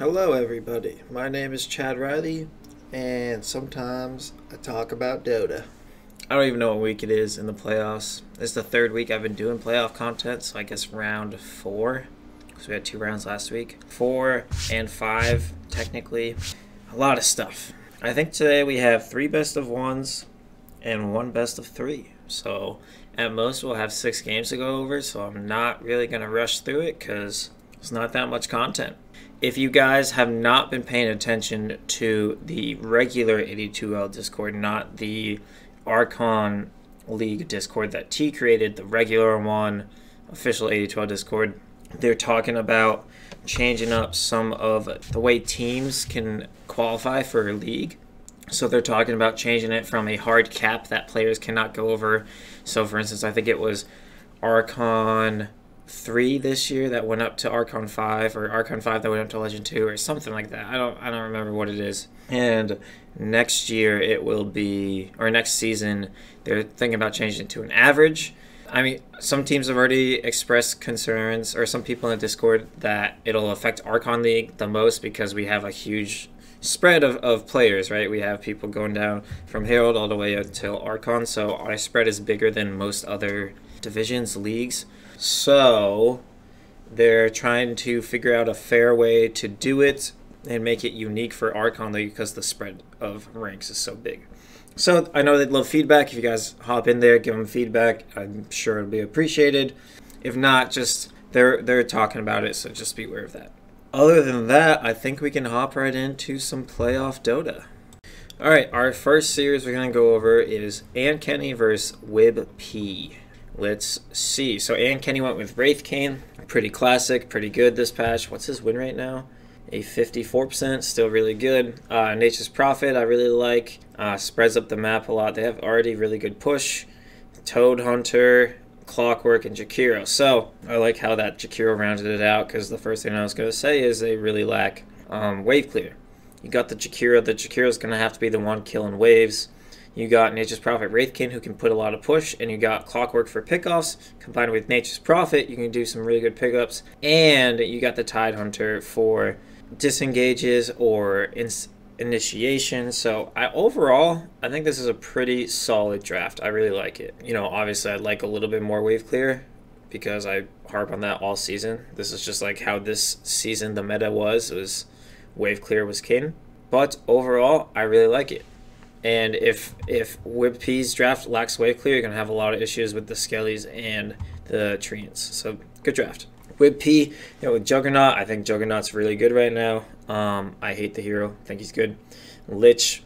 Hello everybody, my name is Chad Riley, and sometimes I talk about Dota. I don't even know what week it is in the playoffs. It's the third week I've been doing playoff content, so I guess round 4, because we had 2 rounds last week. 4 and 5, technically. A lot of stuff. I think today we have 3 best of 1s and 1 best of 3. So at most we'll have 6 games to go over, so I'm not really going to rush through it because it's not that much content. If you guys have not been paying attention to the regular 82L Discord, not the Archon League Discord that T created, the regular one, official 82L Discord, they're talking about changing up some of the way teams can qualify for a league. So they're talking about changing it from a hard cap that players cannot go over. So for instance, I think it was Archon 3 this year that went up to Archon 5, or Archon 5 that went up to Legend 2, or something like that. I don't remember what it is. And next year it will be, or next season, they're thinking about changing it to an average. I mean, some teams have already expressed concerns, or some people in the Discord, that it'll affect Archon League the most because we have a huge spread of players, right? We have people going down from Herald all the way until Archon, so our spread is bigger than most other divisions, leagues. So they're trying to figure out a fair way to do it and make it unique for Archon League because the spread of ranks is so big. So I know they'd love feedback. If you guys hop in there, give them feedback, I'm sure it'll be appreciated. If not, just they're talking about it, so just be aware of that. Other than that, I think we can hop right into some playoff Dota. All right, our first series we're going to go over is Ankenny versus WibP. Let's see. So Ankenny went with Wraith King. Pretty classic, pretty good this patch. What's his win rate now? A 54%, still really good. Nature's Prophet I really like. Spreads up the map a lot. They have already really good push. Toad Hunter, Clockwork, and Jakiro. So I like how that Jakiro rounded it out, because the first thing I was going to say is they really lack wave clear. You got the Jakiro. The Jakiro's going to have to be the one killing waves. You got Nature's Prophet Wraith King, who can put a lot of push, and you got Clockwork for pickoffs. Combined with Nature's Prophet, you can do some really good pickups, and you got the Tide Hunter for disengages or initiation. So overall, I think this is a pretty solid draft. I really like it. You know, obviously I'd like a little bit more wave clear, because I harp on that all season. This is just like how this season the meta was. It was wave clear was king. But overall, I really like it. And if WibP's draft lacks wave clear, you're going to have a lot of issues with the Skellies and the Treants. So, good draft. WibP, you know, with Juggernaut, I think Juggernaut's really good right now. I hate the hero. I think he's good. Lich,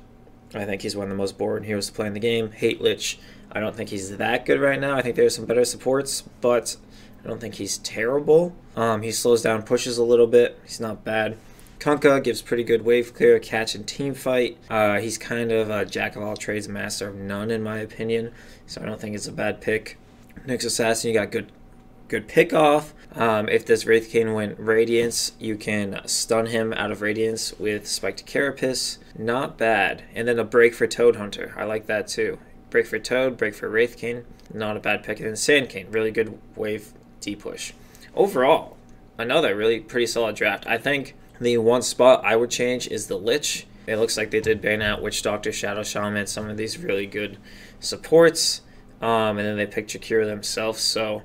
I think he's one of the most boring heroes to play in the game. Hate Lich. I don't think he's that good right now. I think there's some better supports, but I don't think he's terrible. He slows down pushes a little bit. He's not bad. Kunkka gives pretty good wave clear, catch, and team fight. He's kind of a jack of all trades, master of none, in my opinion. So I don't think it's a bad pick. Next assassin, you got good pick off. If this Wraith King went Radiance, you can stun him out of Radiance with Spiked Carapace. Not bad. And then a break for Toad Hunter. I like that too. Break for Toad, break for Wraith King. Not a bad pick. And then Sand King, really good wave D push. Overall, another really pretty solid draft. I think the one spot I would change is the Lich. It looks like they did ban out Witch Doctor, Shadow Shaman, some of these really good supports. And then they picked Jakiro themselves, so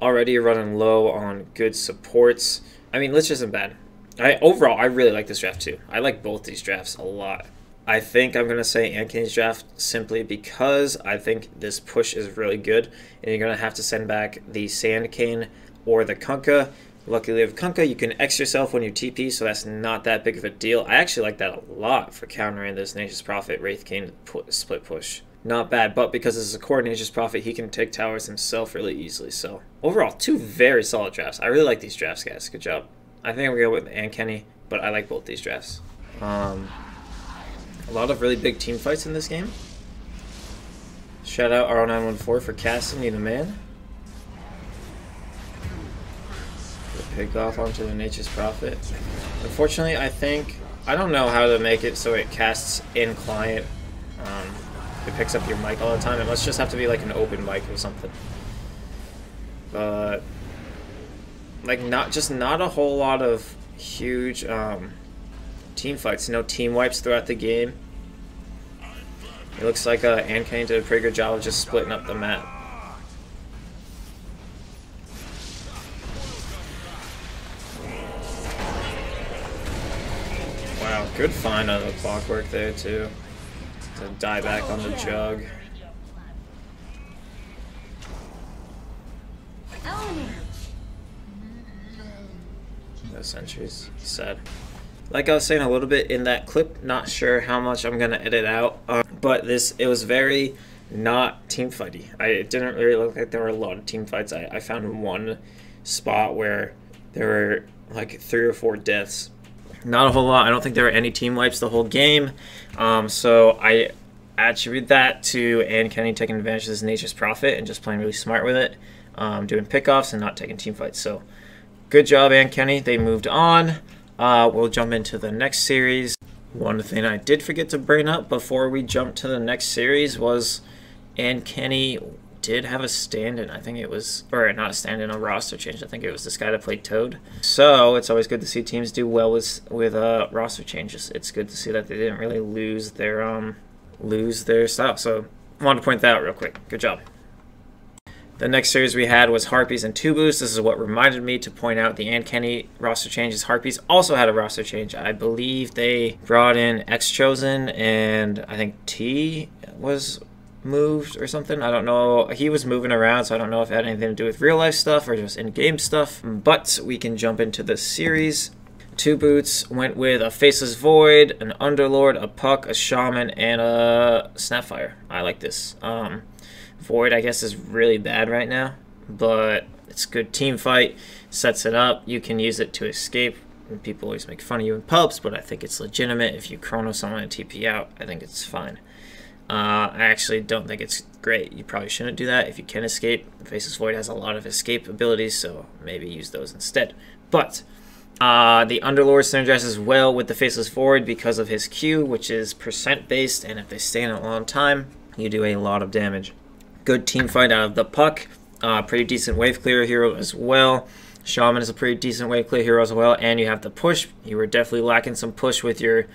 already you're running low on good supports. I mean, Lich isn't bad. Overall, I really like this draft too. I like both these drafts a lot. I think I'm going to say Ankenny's draft simply because I think this push is really good, and you're going to have to send back the Sand King or the Kunkka. Luckily with Kunkka, you can X yourself when you TP, so that's not that big of a deal. I actually like that a lot for countering this Nature's Prophet Wraith King split push. Not bad, but because this is a core Nature's Prophet, he can take towers himself really easily. So overall, 2 very solid drafts. I really like these drafts, guys. Good job. I think I'm going to go with Ankenny, but I like both these drafts. A lot of really big team fights in this game. Shout out R0914 for casting, you the man. Pick off onto the Nature's Prophet. Unfortunately, I don't know how to make it so it casts in client. It picks up your mic all the time. It must just have to be like an open mic or something. But like not a whole lot of huge team fights, no team wipes throughout the game. It looks like Ankenny did a pretty good job of just splitting up the map. Wow, good find on the Clockwork there too. To die back on the Jug. Those sentries, sad. Like I was saying a little bit in that clip, not sure how much I'm gonna edit out, but it was very not team fighty. It didn't really look like there were a lot of team fights. I found one spot where there were like 3 or 4 deaths. Not a whole lot. I don't think there were any team wipes the whole game, so I attribute that to Ankenny taking advantage of his Nature's Prophet and just playing really smart with it, doing pickoffs and not taking team fights. So good job, Ankenny. They moved on. We'll jump into the next series. One thing I did forget to bring up before we jumped to the next series was Ankenny did have a stand-in. I think it was, or not a stand-in, a roster change. I think it was this guy that played Toad. So it's always good to see teams do well with roster changes. It's good to see that they didn't really lose their style. So I wanted to point that out real quick. Good job. The next series we had was Harpies and Tubus. This is what reminded me to point out the Ankenny roster changes. Harpies also had a roster change. I believe they brought in X-Chosen, and I think T was moved or something. I don't know. He was moving around, so I don't know if it had anything to do with real life stuff or just in-game stuff. But we can jump into this series. Tubus went with a Faceless Void, an Underlord, a Puck, a Shaman, and a Snapfire. I like this. Void, I guess, is really bad right now, but it's a good team fight. Sets it up. You can use it to escape. And people always make fun of you in pubs, but I think it's legitimate. If you chrono someone and TP out, I think it's fine. I actually don't think it's great. You probably shouldn't do that if you can escape. Faceless Void has a lot of escape abilities, so maybe use those instead. But the Underlord synergizes well with the Faceless Void because of his Q, which is percent based, and if they stay in a long time, you do a lot of damage. Good team fight out of the Puck. Pretty decent wave clear hero as well. Shaman is a pretty decent wave clear hero as well. And you have the push. You were definitely lacking some push with your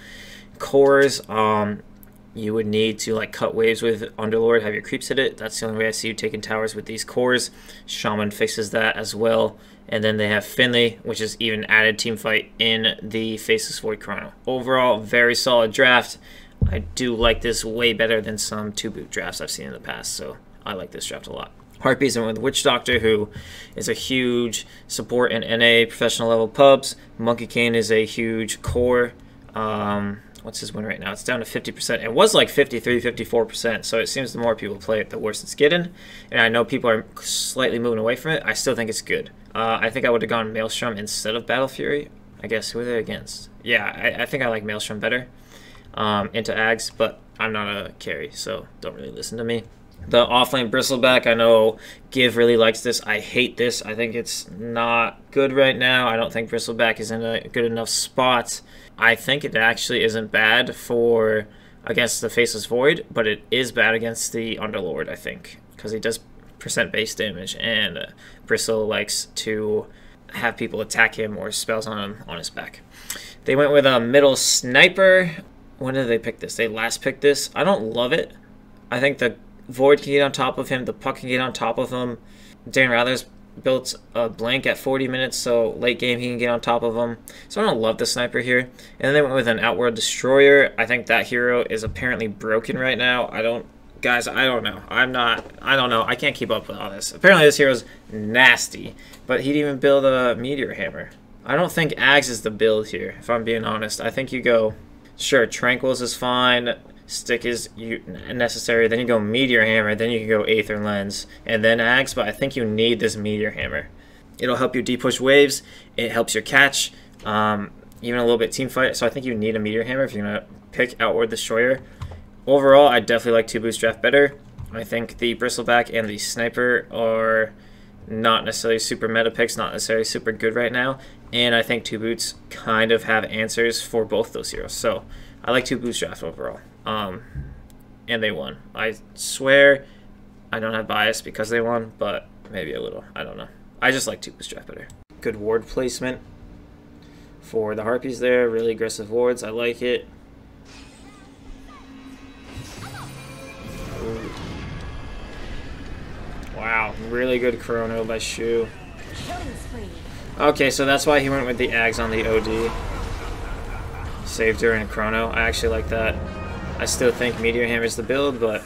cores. You would need to like cut waves with Underlord, have your creeps hit it. That's the only way I see you taking towers with these cores. Shaman fixes that as well. And then they have Finley, which is even added team fight in the Faceless Void Chrono. Overall, very solid draft. I do like this way better than some 2-boot drafts I've seen in the past, so I like this draft a lot. Harpies and with Witch Doctor, who is a huge support in NA professional level pubs. Monkey Cane is a huge core. What's his win right now? It's down to 50%. It was like 53, 54%, so it seems the more people play it, the worse it's getting. And I know people are slightly moving away from it. I still think it's good. I think I would have gone Maelstrom instead of Battle Fury. I guess, who are they against? Yeah, I think I like Maelstrom better into Ags, but I'm not a carry, so don't really listen to me. The offlane Bristleback, I know Giv really likes this. I hate this. I think it's not good right now. I don't think Bristleback is in a good enough spot. I think it actually isn't bad for against the Faceless Void, but it is bad against the Underlord, I think, because he does percent base damage, and Bristle likes to have people attack him or spells on him on his back. They went with a middle Sniper. When did they pick this? They last picked this. I don't love it. I think the Void can get on top of him. The Puck can get on top of him. Dan Rather's built a blank at 40 minutes, so late game he can get on top of him. So I don't love the Sniper here. And then they went with an Outworld Destroyer. I think that hero is apparently broken right now. I don't know. I can't keep up with all this. Apparently this hero's nasty, but he'd even build a Meteor Hammer. I don't think Ags is the build here, if I'm being honest. I think you go, sure, Tranquils is fine. Stick is necessary, then you go Meteor Hammer, then you can go Aether Lens, and then Axe, but I think you need this Meteor Hammer. It'll help you depush waves, it helps your catch, even a little bit team fight, so I think you need a Meteor Hammer if you're going to pick Outworld Destroyer. Overall, I definitely like Tubus draft better. I think the Bristleback and the Sniper are not necessarily super meta picks, not necessarily super good right now, and I think Tubus kind of have answers for both those heroes, so I like Tubus draft overall. And they won. I swear I don't have bias because they won, but maybe a little. I don't know. I just like Tubus draft better. Good ward placement. for the Harpies there. Really aggressive wards. I like it. Ooh. Wow, really good chrono by Shu. Okay, so that's why he went with the Ags on the OD. Saved her in chrono. I actually like that. I still think Meteor Hammer is the build, but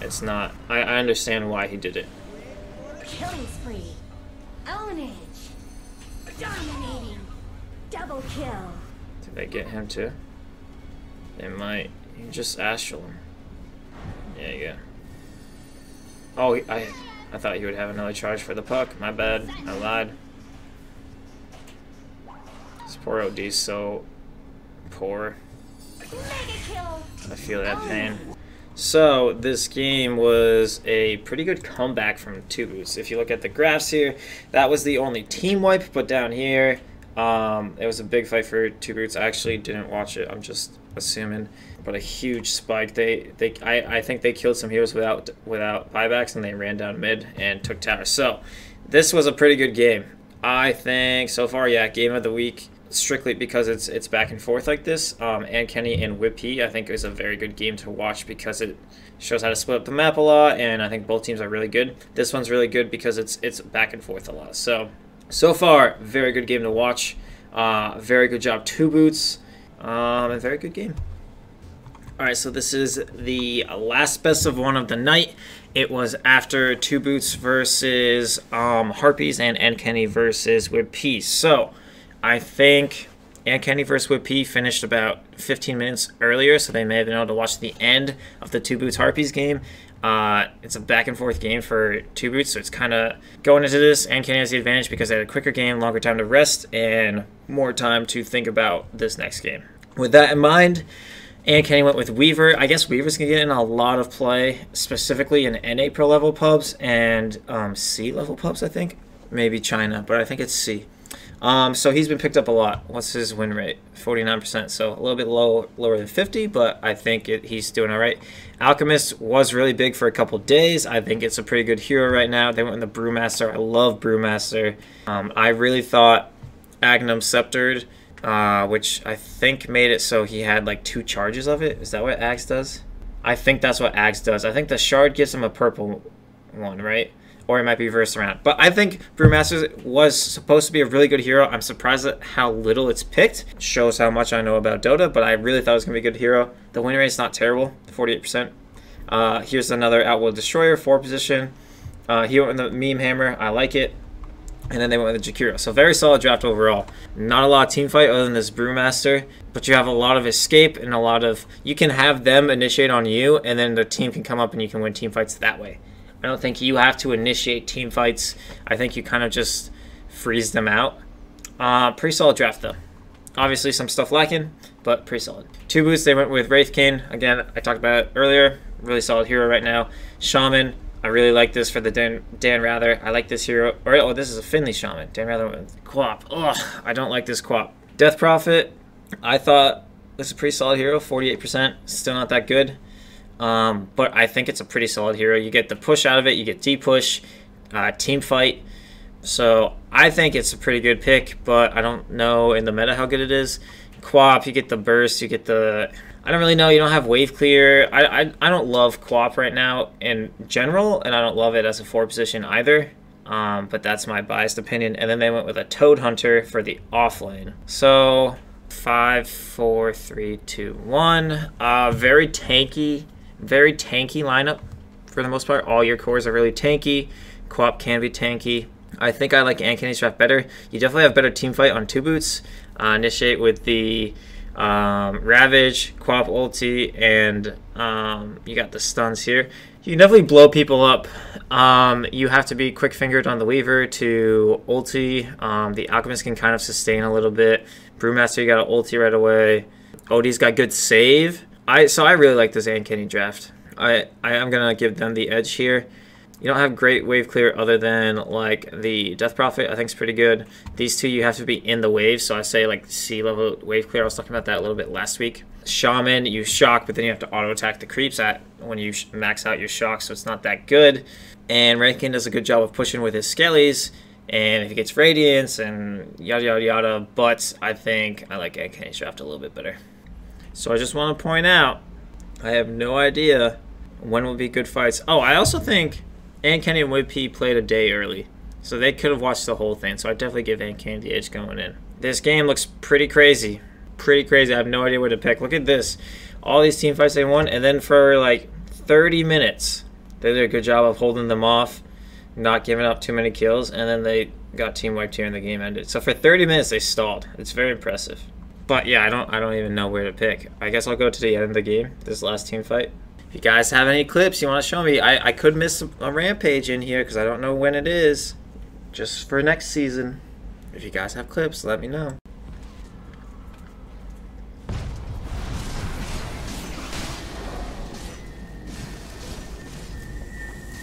it's not. I understand why he did it. Killing spree. Ownage. Dominating. Double kill. Did they get him too? They might. You can just astral him. Yeah, you go. Oh, I thought he would have another charge for the puck. My bad. I lied. This poor OD's so poor. I feel that pain. So this game was a pretty good comeback from Tubus. If you look at the graphs here, that was the only team wipe, but down here, it was a big fight for Tubus. I actually didn't watch it, I'm just assuming, but a huge spike. I think they killed some heroes without buybacks, and they ran down mid and took tower. So this was a pretty good game, I think, so far. Yeah, game of the week. Strictly because it's back and forth like this. Ankenny and WibP, I think, is a very good game to watch because it shows how to split up the map a lot, and I think both teams are really good. This one's really good because it's back and forth a lot. So far, very good game to watch. Very good job, Tubus. A very good game. All right, so this is the last best of one of the night. It was after Tubus versus Harpies and Ankenny versus WibP. So I think Ankenny vs. WibP finished about 15 minutes earlier, so they may have been able to watch the end of the Tubus Harpies game. It's a back and forth game for Tubus, so it's kind of going into this. Ankenny has the advantage because they had a quicker game, longer time to rest, and more time to think about this next game. With that in mind, Ankenny went with Weaver. I guess Weaver's going to get in a lot of play, specifically in NA Pro level pubs and C level pubs, I think. Maybe China, but I think it's C. So he's been picked up a lot. What's his win rate? 49%, so a little bit lower than 50, but I think he's doing all right. Alchemist was really big for a couple days. I think it's a pretty good hero right now. They went with the Brewmaster. I love Brewmaster. I really thought Aghanim's Scepter, which I think made it so he had like 2 charges of it. Is that what Ags does? I think that's what Ags does. I think the shard gives him a purple one, right? Or it might be reversed around. But I think Brewmaster was supposed to be a really good hero. I'm surprised at how little it's picked. It shows how much I know about Dota, but I really thought it was going to be a good hero. The win rate's not terrible, 48%. Here's another Outworld Destroyer, 4 position. He went with the Meme Hammer. I like it. And then they went with the Jakiro. So very solid draft overall. Not a lot of team fight other than this Brewmaster, but you have a lot of escape and a lot of... You can have them initiate on you, and then the team can come up and you can win team fights that way. I don't think you have to initiate team fights. I think you kind of just freeze them out. Pretty solid draft, though. Obviously, some stuff lacking, but pretty solid. Tubus, they went with Wraith King. Again, I talked about it earlier. Really solid hero right now. Shaman, I really like this for the Dan Rather. I like this hero. Or, oh, this is a Finley Shaman. Dan Rather went with Quap. Oh, I don't like this Quap. Death Prophet, I thought this is a pretty solid hero. 48%, still not that good. But I think it's a pretty solid hero. You get the push out of it, you get D-push, team fight. So I think it's a pretty good pick, but I don't know in the meta how good it is. Quap, you get the burst, you get the... I don't really know, you don't have wave clear. I don't love Quap right now in general, and I don't love it as a 4 position either. But that's my biased opinion. And then they went with a Toad Hunter for the offlane. So 5, 4, 3, 2, 1. Very tanky. Very tanky lineup for the most part. All your cores are really tanky. Co-op can be tanky. I think I like Ankenny's draft better. You definitely have better team fight on Tubus. Initiate with the Ravage, Co-op ulti, and you got the stuns here. You can definitely blow people up. You have to be quick-fingered on the Weaver to ulti. The Alchemist can kind of sustain a little bit. Brewmaster, you got to ulti right away. Odie's got good save. So I really like this Ankenny draft. I am going to give them the edge here. You don't have great wave clear other than like the Death Prophet, I think is pretty good. These two you have to be in the wave, so I say like C level wave clear. I was talking about that a little bit last week. Shaman, you shock, but then you have to auto attack the creeps at when you max out your shock, so it's not that good. And Rankin does a good job of pushing with his skellies. and if it gets Radiance and yada yada yada, but I think I like Ankenny's draft a little bit better. So I just want to point out, I have no idea when will be good fights. Oh, I also think Ankenny and WibP played a day early, so they could have watched the whole thing, so I definitely give Ankenny the edge going in. This game looks pretty crazy. Pretty crazy. I have no idea what to pick. Look at this. All these team fights they won, and then for like 30 minutes, they did a good job of holding them off, not giving up too many kills, and then they got team wiped here and the game ended. So for 30 minutes they stalled. It's very impressive. But yeah, I don't even know where to pick. I guess I'll go to the end of the game, this last team fight. If you guys have any clips you want to show me, I could miss a rampage in here because I don't know when it is. Just for next season. If you guys have clips, let me know.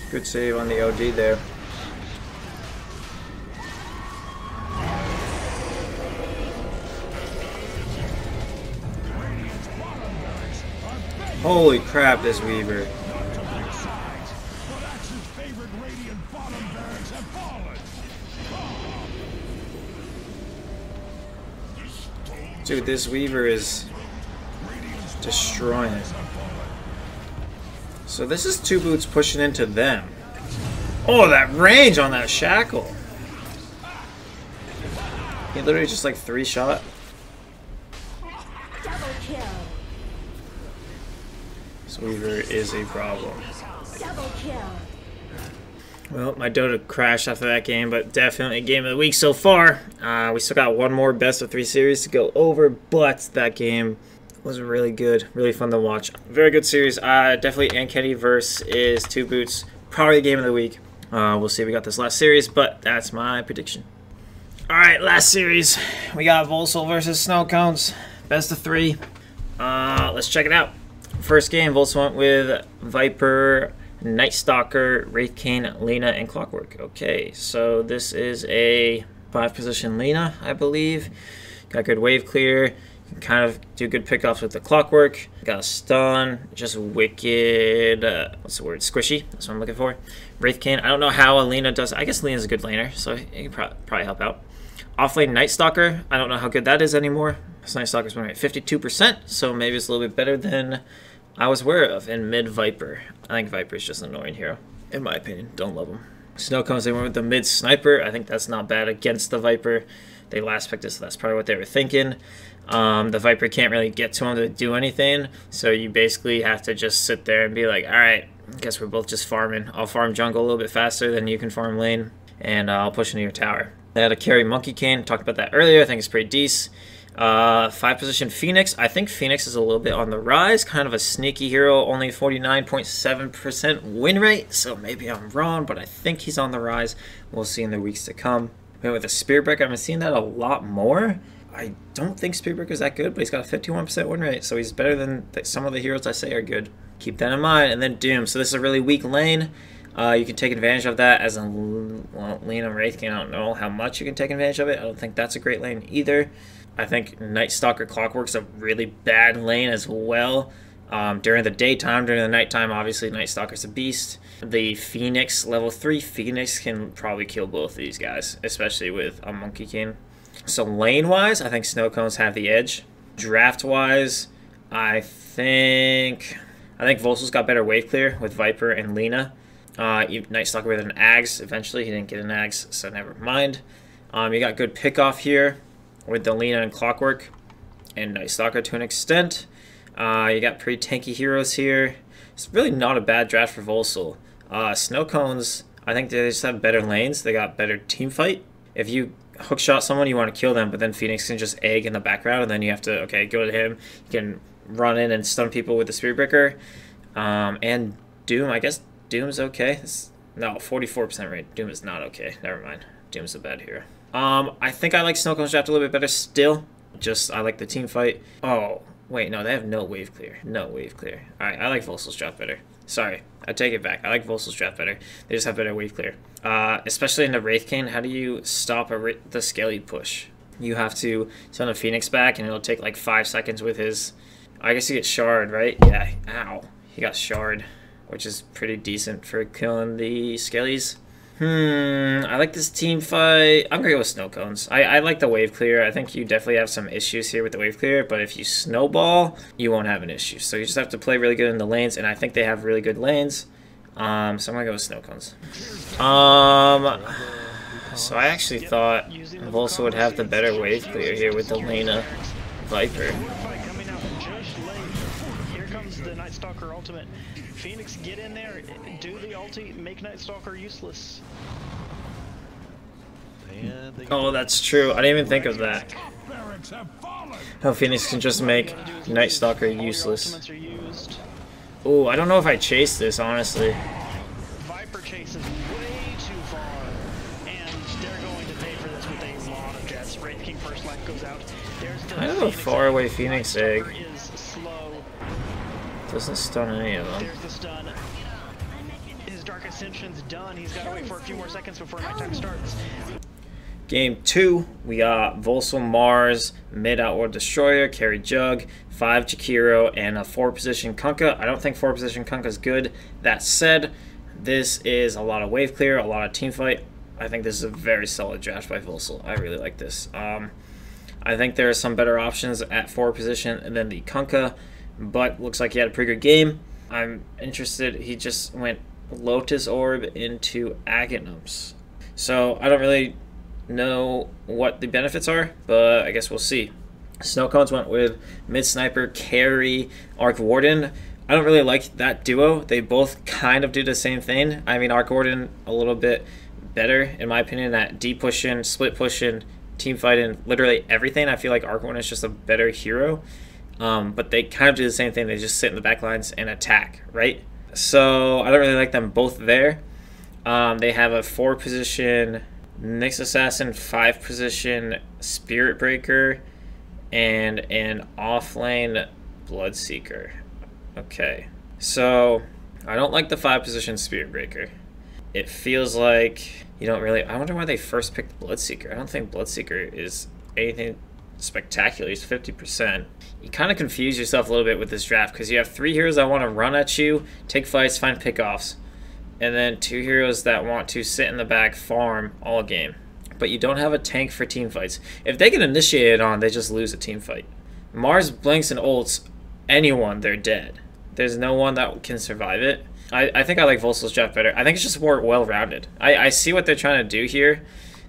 Good save on the OD there. Holy crap, this Weaver. Dude, this Weaver is destroying it. So this is Two Boots pushing into them. Oh, that range on that shackle. He literally just like three shot. This Weaver is a problem. Well, my Dota crashed after that game, but definitely game of the week so far. We still got one more best of 3 series to go over, but that game was really good, really fun to watch. Very good series. Definitely Ankenny versus Two Boots, probably the game of the week. We'll see if we got this last series, but that's my prediction. All right, last series. We got Volsul versus Snow Cones, best of 3. Let's check it out. First game, Volsul went with Viper, Nightstalker, Wraith King, Lina, and Clockwork. Okay, so this is a 5-position Lina, I believe. Got good wave clear. Kind of do good pickoffs with the Clockwork. Got a stun, just wicked, what's the word, squishy, that's what I'm looking for. Wraith King, I don't know how Alina does, I guess Alina's a good laner, so he can probably help out. Offlane Nightstalker, I don't know how good that is anymore. This Nightstalker's been at 52%, so maybe it's a little bit better than I was aware of. And mid Viper, I think Viper's just an annoying hero, in my opinion, don't love him. Snow Cones, they went with the mid Sniper, I think that's not bad against the Viper. They last picked this, so that's probably what they were thinking. The Viper can't really get to him to do anything, so you basically have to just sit there and be like, alright, I guess we're both just farming. I'll farm jungle a little bit faster than you can farm lane, and I'll push into your tower. They had a carry Monkey Cane, talked about that earlier, I think it's pretty decent. 5-position Phoenix, I think Phoenix is a little bit on the rise, kind of a sneaky hero, only 49.7% win rate, so maybe I'm wrong, but I think he's on the rise. We'll see in the weeks to come. I mean, with a Spearbreaker, I've been seeing that a lot more. I don't think Spearbreaker is that good, but he's got a 51% win rate, so he's better than some of the heroes I say are good. Keep that in mind. And then Doom. So this is a really weak lane. You can take advantage of that as a Lina Wraith King. I don't know how much you can take advantage of it. I don't think that's a great lane either. I think Nightstalker Clockwork's a really bad lane as well. During the daytime, during the nighttime, obviously Nightstalker's a beast. The Phoenix, level 3 Phoenix, can probably kill both of these guys, especially with a Monkey King. So lane-wise, I think Snow Cones have the edge. Draft-wise, I think Volsul's got better wave clear with Viper and Lina. Nightstalker with an Ags. Eventually, he didn't get an Ags, so never mind. You got good pickoff here with the Lina and Clockwork, and Nightstalker to an extent. You got pretty tanky heroes here. It's really not a bad draft for Volsul. Snow Cones, I think they just have better lanes. They got better team fight. If you hookshot someone, you want to kill them, but then Phoenix can just egg in the background, and then you have to, okay, go to him. You can run in and stun people with the Spearbreaker. And Doom, I guess Doom's okay. It's, no, 44% rate. Doom is not okay. Never mind. Doom's a bad hero. I think I like Snow Cones draft a little bit better still. Just, I like the team fight. Oh, wait, no, they have no wave clear. No wave clear. Alright, I like Volsul's draft better. Sorry, I take it back. I like Volsul's draft better. They just have better wave clear. Especially in the Wraith King, how do you stop the Skelly push? You have to send a Phoenix back, and it'll take like 5 seconds with his... I guess he gets Shard, right? Yeah, ow. He got Shard, which is pretty decent for killing the Skellies. I like this team fight. I'm gonna go with Snow Cones. I like the wave clear. I think you definitely have some issues here with the wave clear, but if you snowball, you won't have an issue. So you just have to play really good in the lanes, and I think they have really good lanes. So I'm gonna go with Snow Cones. So I actually thought Volsul would have the better wave clear here with the Lina Viper. The Nightstalker ultimate. Phoenix, get in there, do the ulti, make Nightstalker useless. Oh, that's true. I didn't even think of that. How Phoenix can just make Nightstalker useless. Oh, I don't know if I chase this, honestly. Viper chases way too far, and they're going to pay for this with a lot of jets. Wraith King first life goes out. There's the kind of a far away Phoenix egg. Doesn't stun any of them. There's the stun. His Dark Ascension's done. He's got to wait for a few more seconds before nighttime starts. Game 2, we got Volsul, Mars, mid Outworld Destroyer, carry Jug, 5 Jakiro, and a 4-position Kunkka. I don't think 4-position Kunkka's good. That said, this is a lot of wave clear, a lot of team fight. I think this is a very solid draft by Volsul. I really like this. I think there are some better options at 4-position than the Kunkka, but looks like he had a pretty good game. I'm interested. He just went Lotus Orb into Aghanim's. So I don't really know what the benefits are, but I guess we'll see. Snow Cones went with mid Sniper, carry, Arc Warden. I don't really like that duo. They both kind of do the same thing. I mean, Arc Warden a little bit better, in my opinion, at D pushing, split pushing, team fighting, literally everything. I feel like Arc Warden is just a better hero. But they kind of do the same thing. They just sit in the back lines and attack, right? So I don't really like them both there. They have a 4-position Nyx Assassin, 5-position Spirit Breaker, and an offlane Bloodseeker. Okay, so I don't like the 5-position Spirit Breaker. It feels like you don't really... I wonder why they first picked Bloodseeker. I don't think Bloodseeker is anything spectacular. He's 50%. You kind of confuse yourself a little bit with this draft because you have 3 heroes that want to run at you, take fights, find pickoffs, and then 2 heroes that want to sit in the back, farm all game. But you don't have a tank for team fights. If they get initiated on, they just lose a team fight. Mars blinks and ults anyone, they're dead. There's no one that can survive it. I think I like Volsul's draft better. I think it's just more well-rounded. I see what they're trying to do here.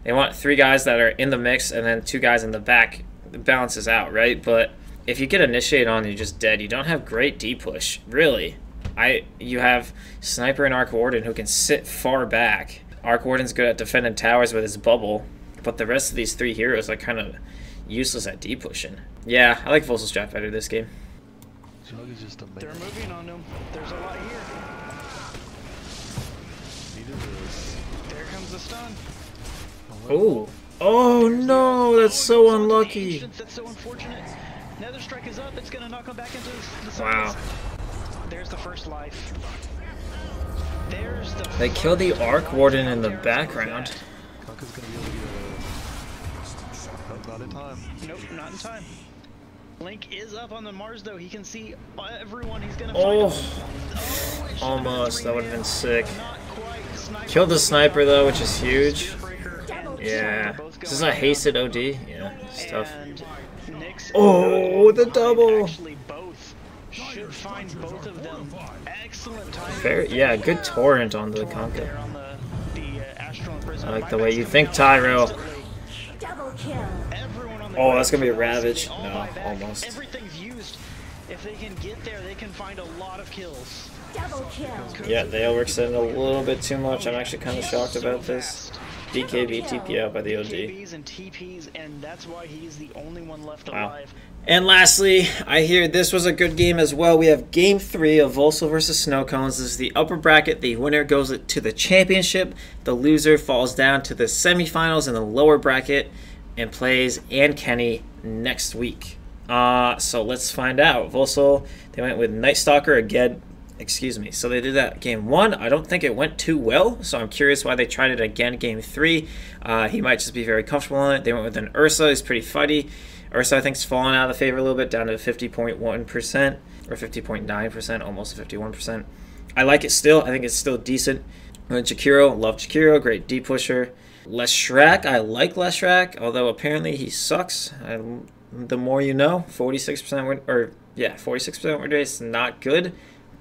They want 3 guys that are in the mix and then 2 guys in the back. It balances out, right? But if you get initiated on, you're just dead. You don't have great D push, really. You have Sniper and Arc Warden who can sit far back. Arc Warden's good at defending towers with his bubble, but the rest of these 3 heroes are kind of useless at D pushing. Yeah, I like Volsul's draft better this game. They're moving on them. There's a lot here. There comes the stun. Oh. Oh no, that's so unlucky. That's so unfortunate. Nether strike is up, it's gonna knock him back into the... Wow. There's the first life. There's the... They kill the Arc Warden in the background. Kunkka's gonna be able to get a... Not in time. Nope, not in time. Link is up on the Mars though, he can see everyone, he's gonna... Oh! Almost, that would have been sick. Killed the Sniper though, which is huge. Yeah. This is a hasted OD. Yeah, it's tough. Oh, the double! Fair, yeah, good torrent on the Kunkka. I like the way you think, Tyro. Oh, that's gonna be a ravage. No, almost. If they can get there, they can find a lot of kills. Yeah, they overextended a little bit too much. I'm actually kind of shocked about this. DKB TP out by the OD. DKBs and TPs, and that's why he's the only one left alive. Wow. And lastly, I hear this was a good game as well. We have Game 3 of Volsul versus Snow Cones. This is the upper bracket. The winner goes to the championship. The loser falls down to the semifinals in the lower bracket and plays Ankenny next week. So let's find out. Volsul, they went with Nightstalker again. Excuse me. So they did that game 1. I don't think it went too well, so I'm curious why they tried it again game 3. He might just be very comfortable on it. They went with an Ursa. He's pretty fighty. Ursa, I think, is falling out of the favor a little bit, down to 50.1% or 50.9%, almost 51%. I like it still. I think it's still decent. Jakiro, love Jakiro, great D pusher. Leshrac, I like Leshrac, although apparently he sucks. The more you know. 46% win, or yeah, 46% win rate is not good,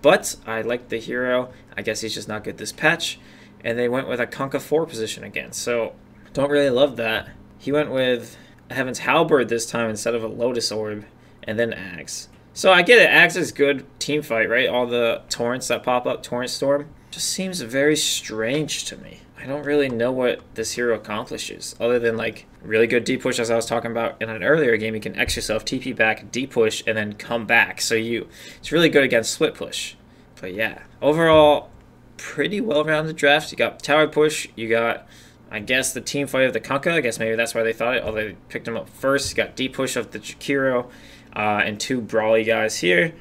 but I like the hero. I guess he's just not good this patch. And they went with a Kunkka 4 position again, so don't really love that. He went with Heaven's Halberd this time instead of a Lotus Orb, and then Axe. So I get it, Axe is good team fight, right? All the torrents that pop up, Torrent Storm, just seems very strange to me. I don't really know what this hero accomplishes, other than like really good D push, as I was talking about in an earlier game. You can X yourself, TP back, D push, and then come back. So it's really good against split push. But yeah, overall, pretty well-rounded draft. You got tower push. You got, I guess, the team fight of the Kunkka. I guess maybe that's why they thought it. Although they picked him up first. You got D push of the Jakiro, and two brawly guys here.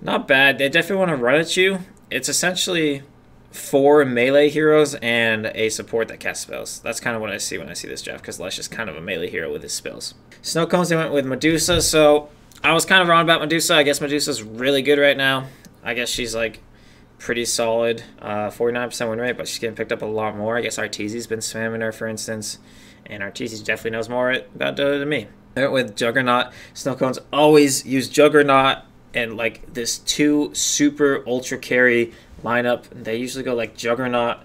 Not bad. They definitely want to run at you. It's essentially 4 melee heroes and a support that casts spells. That's kind of what I see when I see this draft, because Lich is kind of a melee hero with his spells. Snow Cones, they went with Medusa, so I was kind of wrong about Medusa. I guess Medusa's really good right now. I guess she's like pretty solid, 49% win rate, but she's getting picked up a lot more. I guess Arteezy's been spamming her, for instance, and Arteezy definitely knows more about Dota than me. They went with Juggernaut. Snow Cones always use Juggernaut and like this 2 super ultra carry lineup. They usually go like Juggernaut,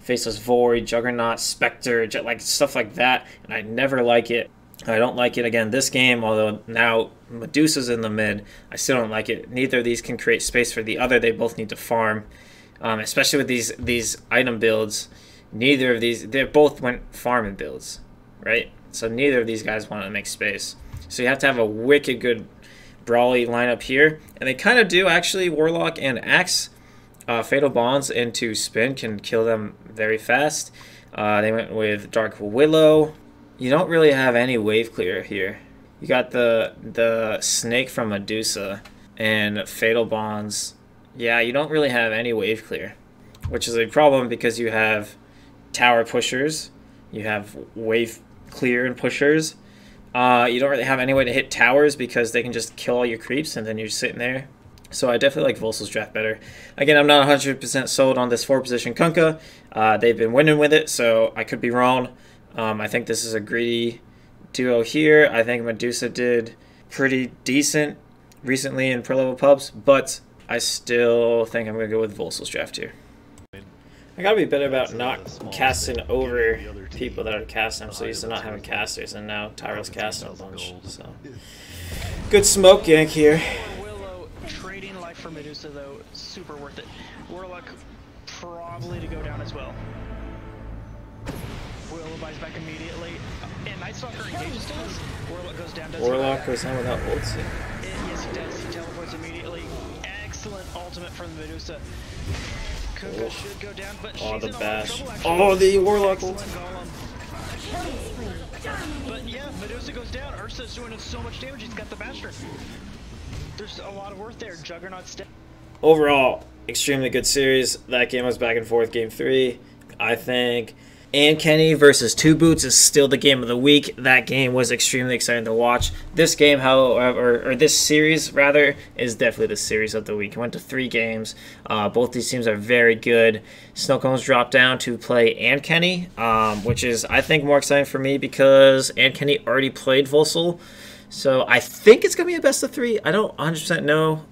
Faceless Void, Juggernaut, Spectre, like stuff like that, and I never like it. I don't like it again this game, although now Medusa's in the mid. I still don't like it. Neither of these can create space for the other. They both need to farm, especially with these item builds. Neither of these, they both went farming builds, right? So neither of these guys want to make space. So you have to have a wicked good brawly lineup here, and they kind of do actually. Warlock and Axe, Fatal Bonds into Spin can kill them very fast. They went with Dark Willow. You don't really have any wave clear here. You got the Snake from Medusa and Fatal Bonds. Yeah, you don't really have any wave clear, which is a problem because you have tower pushers, you have wave clear and pushers. You don't really have any way to hit towers because they can just kill all your creeps and then you're sitting there. So I definitely like Volsul's draft better. Again, I'm not 100% sold on this 4-position Kunkka. They've been winning with it, so I could be wrong. I think this is a greedy duo here. I think Medusa did pretty decent recently in pro-level pubs, but I still think I'm going to go with Volsul's draft here. I got to be better about not casting over people that are casting. I'm so used to not having casters, and now Tyrell's casting a bunch. So. Good smoke yank here. Trading life for Medusa though, super worth it. Warlock probably to go down as well. Willow buys back immediately. And Nightstalker engages. Warlock goes down. Warlock goes down without ults. Yes, he does. He teleports immediately. Excellent ultimate from the Medusa. Kunkka should go down, but she's in bash. Oh, the Warlock ult. But yeah, Medusa goes down. Ursa's doing so much damage. He's got the Bastard. There's a lot of worth there. Juggernaut step. Overall, extremely good series. That game was back and forth. Game 3, I think. Ankenny versus Two Boots is still the game of the week. That game was extremely exciting to watch. This game, however, or this series rather, is definitely the series of the week. It went to 3 games. Both these teams are very good. Snow Cones dropped down to play Ankenny, which is, I think, more exciting for me because Ankenny already played Volsul. So I think it's going to be a best of 3. I don't 100% know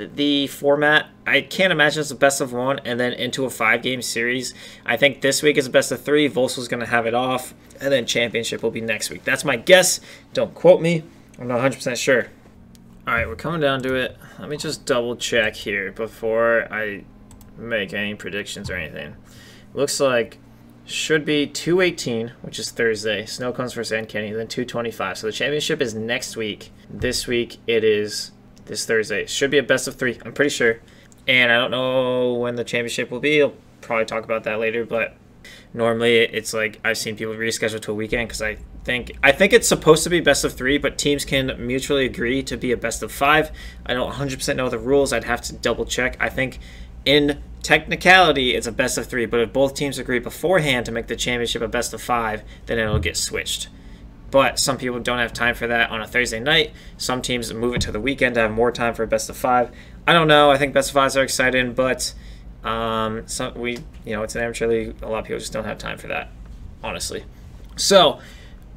the format. I can't imagine it's a best of 1 and then into a 5-game series. I think this week is a best of 3. Volsul's going to have it off, and then championship will be next week. That's my guess. Don't quote me. I'm not 100% sure. All right, we're coming down to it. Let me just double check here before I make any predictions or anything. Looks like should be 218, which is Thursday. Snow Cones versus Ankenny, then 225. So the championship is next week. This week it is this Thursday. It should be a best of 3, I'm pretty sure. And I don't know when the championship will be. I'll probably talk about that later. But normally it's like I've seen people reschedule to a weekend because I think it's supposed to be best of 3, but teams can mutually agree to be a best of 5. I don't 100% know the rules. I'd have to double check. I think in technicality, it's a best of 3, but if both teams agree beforehand to make the championship a best of 5, then it'll get switched. But some people don't have time for that on a Thursday night. Some teams move it to the weekend to have more time for a best of 5. I don't know. I think best of 5s are exciting, but So we, you know, it's an amateur league. A lot of people just don't have time for that, honestly. So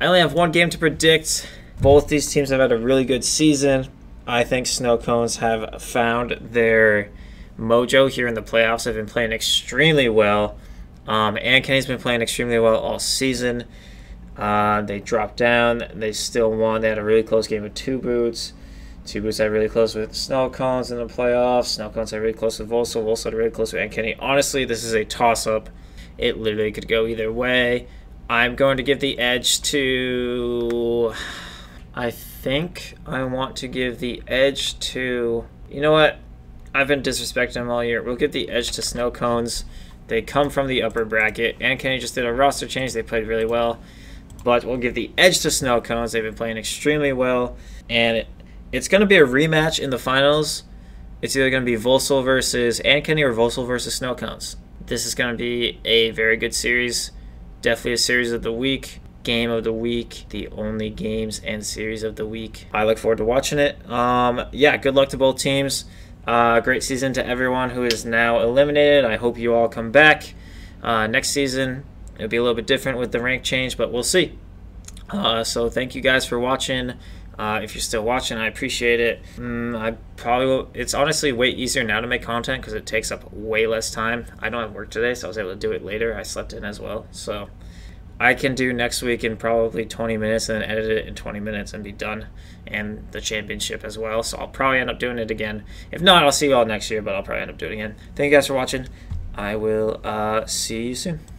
I only have one game to predict. Both these teams have had a really good season. I think Snow Cones have found their mojo here in the playoffs. They've been playing extremely well. Ankenny's been playing extremely well all season. They dropped down. They still won. They had a really close game with Tubus. Tubus had really close with Snow Cones in the playoffs. Snow Cones had really close with Volsul. Volsul had really close with Ankenny. Honestly, this is a toss-up. It literally could go either way. I'm going to give the edge to... I think I want to give the edge to... You know what? I've been disrespecting them all year. We'll give the edge to Snow Cones. They come from the upper bracket. Ankenny just did a roster change. They played really well. But we'll give the edge to Snow Cones. They've been playing extremely well. And it's going to be a rematch in the finals. It's either going to be Volsul versus Ankenny or Volsul versus Snow Cones. This is going to be a very good series. Definitely a series of the week, game of the week, the only games and series of the week. I look forward to watching it. Yeah, good luck to both teams. Great season to everyone who is now eliminated. I hope you all come back next season. It'll be a little bit different with the rank change, but we'll see. So thank you guys for watching. If you're still watching, I appreciate it. I probably will. It's honestly way easier now to make content because it takes up way less time. I don't have work today, so I was able to do it later. I slept in as well, so I can do next week in probably 20 minutes and then edit it in 20 minutes and be done, and the championship as well. So I'll probably end up doing it again. If not, I'll see you all next year, but I'll probably end up doing it again. Thank you guys for watching. I will see you soon.